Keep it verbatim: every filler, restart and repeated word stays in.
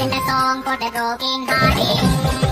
in the song for the broken hearted.